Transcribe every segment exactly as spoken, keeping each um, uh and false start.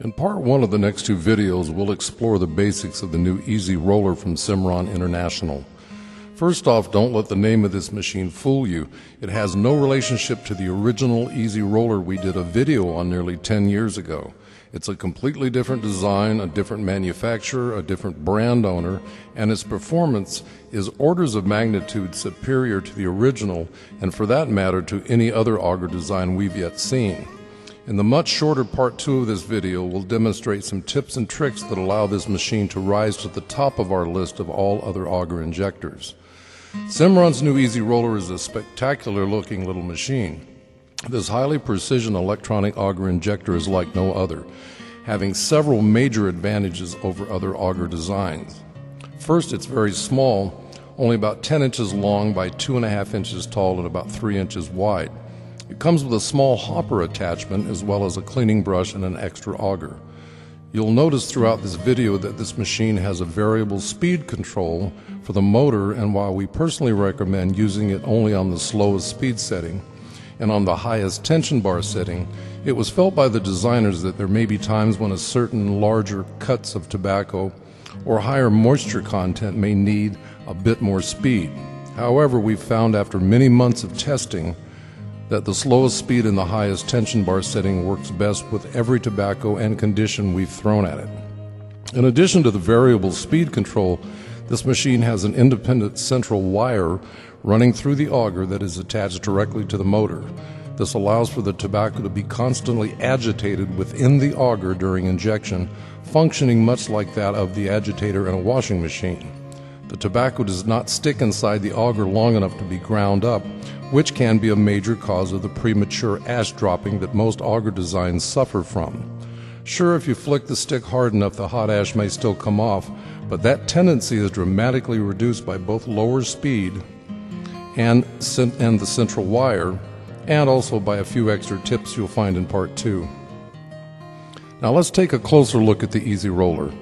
In part one of the next two videos, we'll explore the basics of the new Easy Roller from Simron International. First off, don't let the name of this machine fool you. It has no relationship to the original Easy Roller we did a video on nearly ten years ago. It's a completely different design, a different manufacturer, a different brand owner, and its performance is orders of magnitude superior to the original, and for that matter to any other auger design we've yet seen. In the much shorter part two of this video, we'll demonstrate some tips and tricks that allow this machine to rise to the top of our list of all other auger injectors. Simron's new Easy Roller is a spectacular looking little machine. This highly precision electronic auger injector is like no other, having several major advantages over other auger designs. First, it's very small, only about ten inches long by two and a half inches tall and about three inches wide. It comes with a small hopper attachment as well as a cleaning brush and an extra auger. You'll notice throughout this video that this machine has a variable speed control for the motor, and while we personally recommend using it only on the slowest speed setting and on the highest tension bar setting, it was felt by the designers that there may be times when a certain larger cuts of tobacco or higher moisture content may need a bit more speed. However, we found after many months of testing that the slowest speed and the highest tension bar setting works best with every tobacco and condition we've thrown at it. In addition to the variable speed control, this machine has an independent central wire running through the auger that is attached directly to the motor. This allows for the tobacco to be constantly agitated within the auger during injection, functioning much like that of the agitator in a washing machine. The tobacco does not stick inside the auger long enough to be ground up, which can be a major cause of the premature ash dropping that most auger designs suffer from. Sure, if you flick the stick hard enough, the hot ash may still come off, but that tendency is dramatically reduced by both lower speed and, and the central wire, and also by a few extra tips you'll find in part two. Now let's take a closer look at the Easy Roller.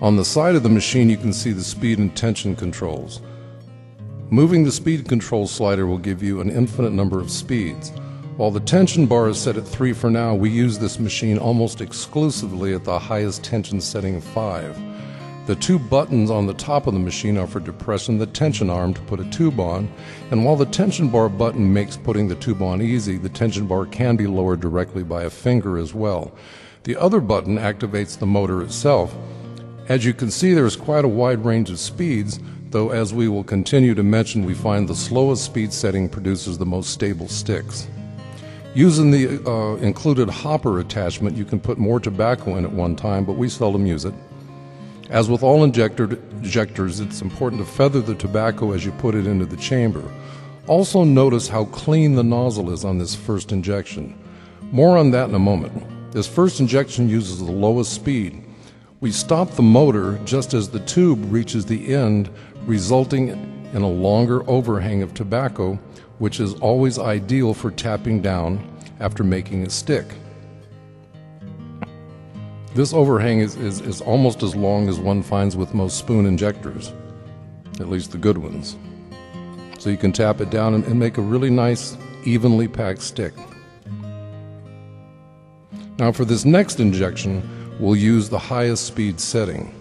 On the side of the machine, you can see the speed and tension controls. Moving the speed control slider will give you an infinite number of speeds. While the tension bar is set at three for now, we use this machine almost exclusively at the highest tension setting of five. The two buttons on the top of the machine are for depressing the tension arm to put a tube on, and while the tension bar button makes putting the tube on easy, the tension bar can be lowered directly by a finger as well. The other button activates the motor itself. As you can see, there is quite a wide range of speeds, though as we will continue to mention, we find the slowest speed setting produces the most stable sticks. Using the uh, included hopper attachment, you can put more tobacco in at one time, but we seldom use it. As with all injectors, it's important to feather the tobacco as you put it into the chamber. Also notice how clean the nozzle is on this first injection. More on that in a moment. This first injection uses the lowest speed. We stop the motor just as the tube reaches the end, resulting in a longer overhang of tobacco, which is always ideal for tapping down after making it stick. This overhang is, is, is almost as long as one finds with most spoon injectors, at least the good ones. So you can tap it down and, and make a really nice, evenly packed stick. Now for this next injection, we'll use the highest speed setting.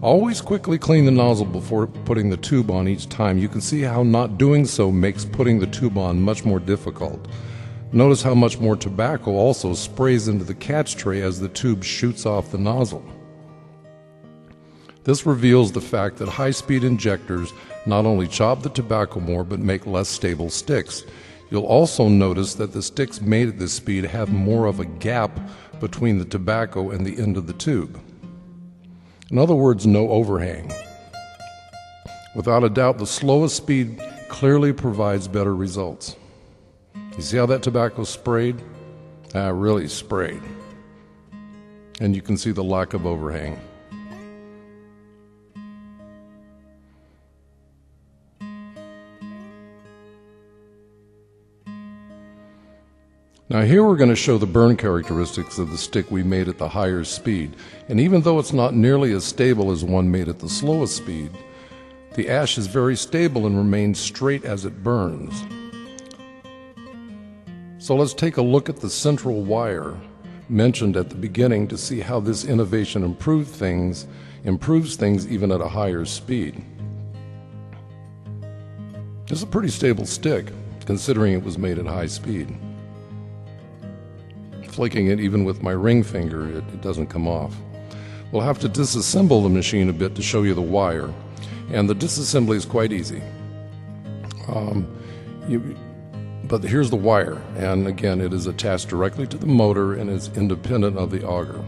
Always quickly clean the nozzle before putting the tube on each time. You can see how not doing so makes putting the tube on much more difficult. Notice how much more tobacco also sprays into the catch tray as the tube shoots off the nozzle. This reveals the fact that high-speed injectors not only chop the tobacco more but make less stable sticks. You'll also notice that the sticks made at this speed have more of a gap between the tobacco and the end of the tube. In other words, no overhang. Without a doubt, the slowest speed clearly provides better results. You see how that tobacco sprayed? Ah, really sprayed. And you can see the lack of overhang. Now here we're going to show the burn characteristics of the stick we made at the higher speed. And even though it's not nearly as stable as one made at the slowest speed, the ash is very stable and remains straight as it burns. So let's take a look at the central wire. mentioned at the beginning, to see how this innovation improved things, improves things even at a higher speed. It's a pretty stable stick, considering it was made at high speed. Flicking it even with my ring finger, it, it doesn't come off. We'll have to disassemble the machine a bit to show you the wire. And the disassembly is quite easy. Um, you, but here's the wire, and again, it is attached directly to the motor and is independent of the auger.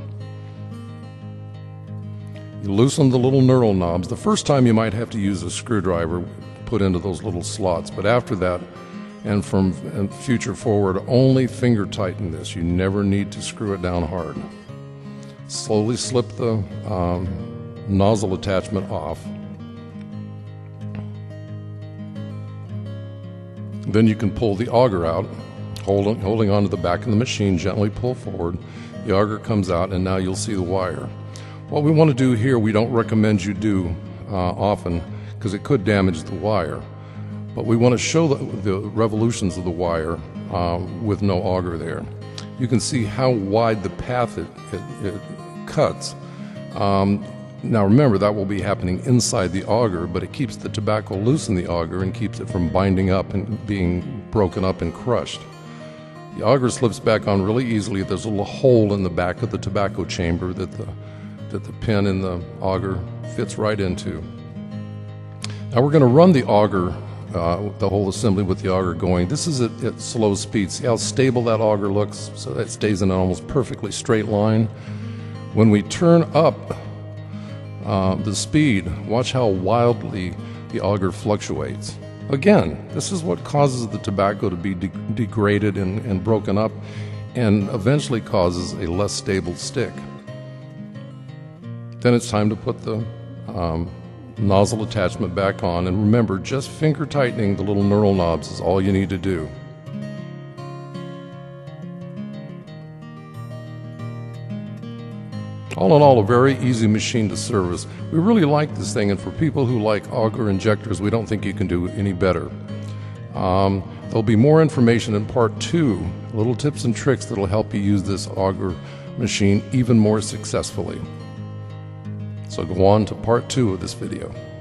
You loosen the little knurl knobs. The first time you might have to use a screwdriver put into those little slots, but after that, and from and future forward, only finger tighten this. You never need to screw it down hard. Slowly slip the um, nozzle attachment off. Then you can pull the auger out, holding, holding onto the back of the machine, gently pull forward. The auger comes out, and now you'll see the wire. What we want to do here, we don't recommend you do uh, often, because it could damage the wire. But we want to show the, the revolutions of the wire uh, with no auger there. You can see how wide the path it, it, it cuts. Um, Now remember, that will be happening inside the auger, but it keeps the tobacco loose in the auger and keeps it from binding up and being broken up and crushed. The auger slips back on really easily. There's a little hole in the back of the tobacco chamber that the, that the pin in the auger fits right into. Now we're going to run the auger, uh, the whole assembly with the auger going. This is at, at slow speed. See how stable that auger looks? So that stays in an almost perfectly straight line. When we turn up Uh, the speed, watch how wildly the auger fluctuates. Again, this is what causes the tobacco to be de degraded and, and broken up, and eventually causes a less stable stick. Then it's time to put the um, nozzle attachment back on, and remember, just finger tightening the little knurl knobs is all you need to do. All in all, a very easy machine to service. We really like this thing, and for people who like auger injectors, we don't think you can do any better. Um, there'll be more information in part two, little tips and tricks that'll help you use this auger machine even more successfully. So go on to part two of this video.